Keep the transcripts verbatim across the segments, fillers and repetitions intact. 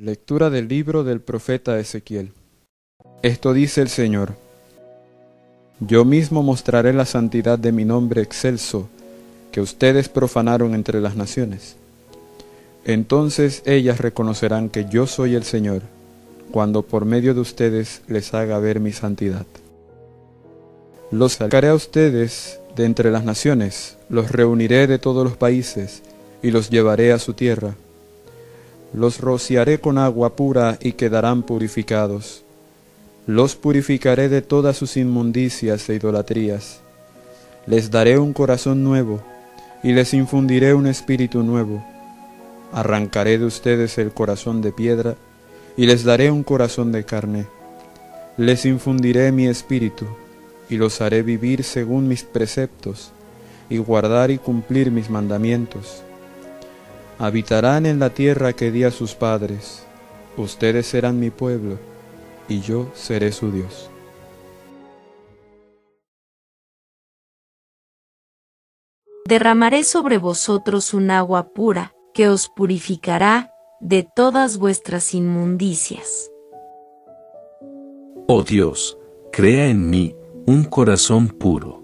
Lectura del libro del profeta Ezequiel. Esto dice el Señor: Yo mismo mostraré la santidad de mi nombre excelso, que ustedes profanaron entre las naciones. Entonces ellas reconocerán que yo soy el Señor, cuando por medio de ustedes les haga ver mi santidad. Los sacaré a ustedes de entre las naciones, los reuniré de todos los países, y los llevaré a su tierra. Los rociaré con agua pura y quedarán purificados. Los purificaré de todas sus inmundicias e idolatrías. Les daré un corazón nuevo, y les infundiré un espíritu nuevo. Arrancaré de ustedes el corazón de piedra, y les daré un corazón de carne. Les infundiré mi espíritu, y los haré vivir según mis preceptos, y guardar y cumplir mis mandamientos. Habitarán en la tierra que di a sus padres. Ustedes serán mi pueblo, y yo seré su Dios. Derramaré sobre vosotros un agua pura, que os purificará de todas vuestras inmundicias. Oh Dios, crea en mí un corazón puro.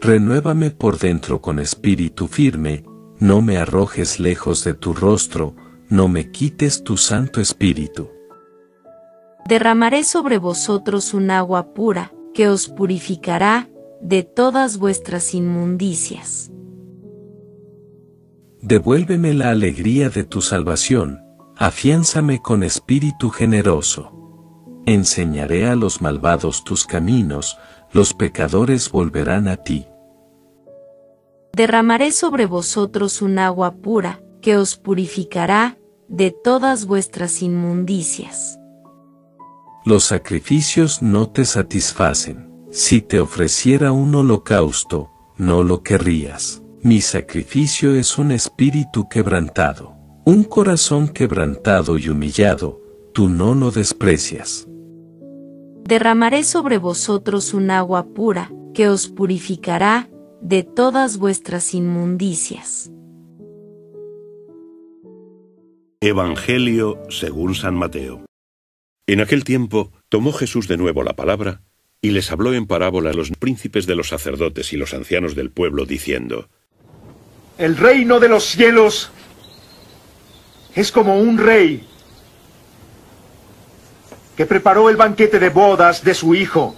Renuévame por dentro con espíritu firme, no me arrojes lejos de tu rostro, no me quites tu santo espíritu. Derramaré sobre vosotros un agua pura, que os purificará de todas vuestras inmundicias. Devuélveme la alegría de tu salvación, afiánzame con espíritu generoso. Enseñaré a los malvados tus caminos, los pecadores volverán a ti. Derramaré sobre vosotros un agua pura, que os purificará de todas vuestras inmundicias. Los sacrificios no te satisfacen. Si te ofreciera un holocausto, no lo querrías. Mi sacrificio es un espíritu quebrantado, un corazón quebrantado y humillado, tú no lo desprecias. Derramaré sobre vosotros un agua pura, que os purificará de todas vuestras inmundicias. Evangelio según San Mateo. En aquel tiempo tomó Jesús de nuevo la palabra y les habló en parábola a los príncipes de los sacerdotes y los ancianos del pueblo, diciendo: El reino de los cielos es como un rey que preparó el banquete de bodas de su hijo.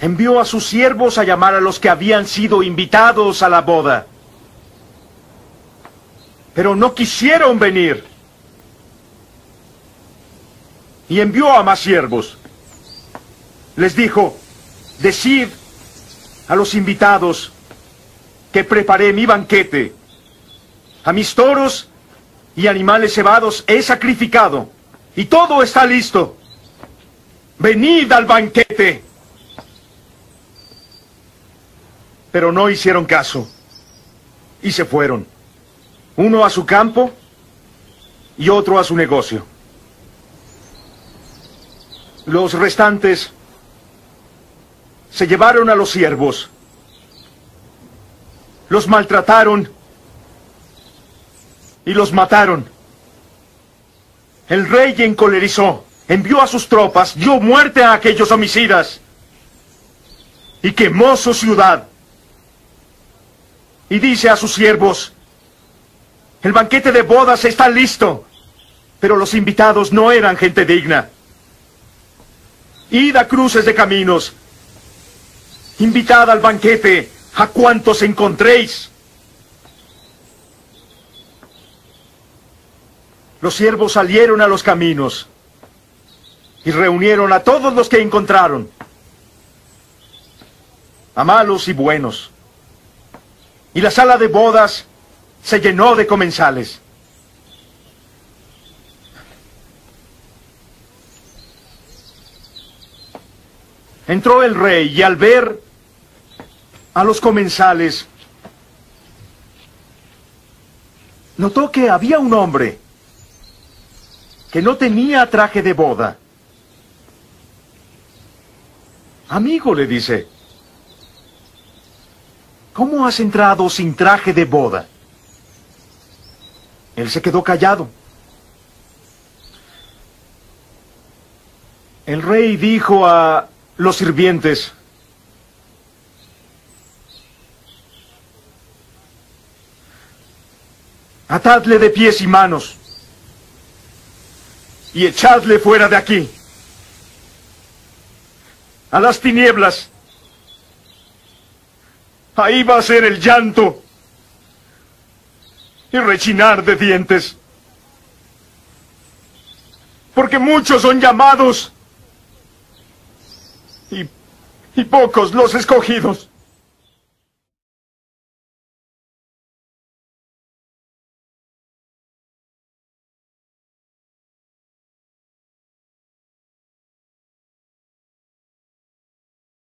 Envió a sus siervos a llamar a los que habían sido invitados a la boda, pero no quisieron venir. Y envió a más siervos. Les dijo: Decid a los invitados que preparé mi banquete. A mis toros y animales cebados he sacrificado, y todo está listo. Venid al banquete. Pero no hicieron caso, y se fueron, uno a su campo y otro a su negocio. Los restantes se llevaron a los siervos, los maltrataron y los mataron. El rey encolerizó, envió a sus tropas, dio muerte a aquellos homicidas, y quemó su ciudad. Y dice a sus siervos: El banquete de bodas está listo, pero los invitados no eran gente digna. Id a cruces de caminos, invitad al banquete a cuantos encontréis. Los siervos salieron a los caminos y reunieron a todos los que encontraron, a malos y buenos. Y la sala de bodas se llenó de comensales. Entró el rey y al ver a los comensales, notó que había un hombre que no tenía traje de boda. Amigo, le dice, ¿cómo has entrado sin traje de boda? Él se quedó callado. El rey dijo a los sirvientes: atadle de pies y manos y echadle fuera de aquí, a las tinieblas. Ahí va a ser el llanto y rechinar de dientes, porque muchos son llamados y, y pocos los escogidos.